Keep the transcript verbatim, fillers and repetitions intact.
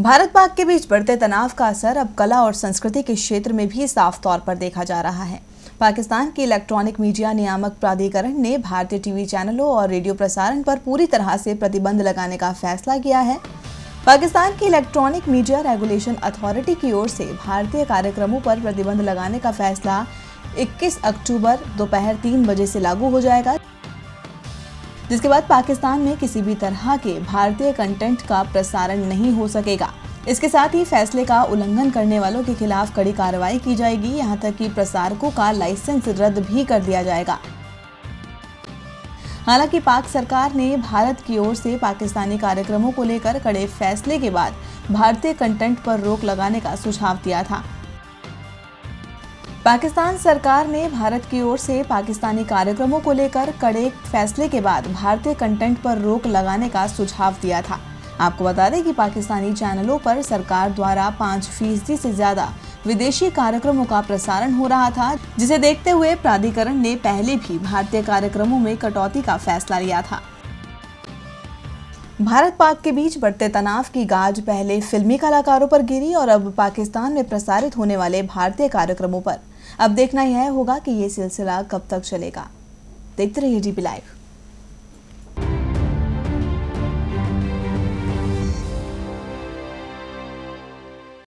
भारत पाक के बीच बढ़ते तनाव का असर अब कला और संस्कृति के क्षेत्र में भी साफ तौर पर देखा जा रहा है। पाकिस्तान के इलेक्ट्रॉनिक मीडिया नियामक प्राधिकरण ने भारतीय टीवी चैनलों और रेडियो प्रसारण पर पूरी तरह से प्रतिबंध लगाने का फैसला किया है। पाकिस्तान की इलेक्ट्रॉनिक मीडिया रेगुलेशन अथॉरिटी की ओर से भारतीय कार्यक्रमों पर प्रतिबंध लगाने का फैसला इक्कीस अक्टूबर दोपहर तीन बजे से लागू हो जाएगा, जिसके बाद पाकिस्तान में किसी भी तरह के भारतीय कंटेंट का प्रसारण नहीं हो सकेगा। इसके साथ ही फैसले का उल्लंघन करने वालों के खिलाफ कड़ी कार्रवाई की जाएगी, यहां तक कि प्रसारकों का लाइसेंस रद्द भी कर दिया जाएगा। हालांकि पाक सरकार ने भारत की ओर से पाकिस्तानी कार्यक्रमों को लेकर कड़े फैसले के बाद भारतीय कंटेंट पर रोक लगाने का सुझाव दिया था। पाकिस्तान सरकार ने भारत की ओर से पाकिस्तानी कार्यक्रमों को लेकर कड़े फैसले के बाद भारतीय कंटेंट पर रोक लगाने का सुझाव दिया था। आपको बता दें कि पाकिस्तानी चैनलों पर सरकार द्वारा पाँच फीसदी से ज्यादा विदेशी कार्यक्रमों का प्रसारण हो रहा था, जिसे देखते हुए प्राधिकरण ने पहले भी भारतीय कार्यक्रमों में कटौती का फैसला लिया था। भारत पाक के बीच बढ़ते तनाव की गाज पहले फिल्मी कलाकारों पर गिरी और अब पाकिस्तान में प्रसारित होने वाले भारतीय कार्यक्रमों पर। अब देखना यह होगा कि ये सिलसिला कब तक चलेगा। देखते रहिए डीबी लाइव।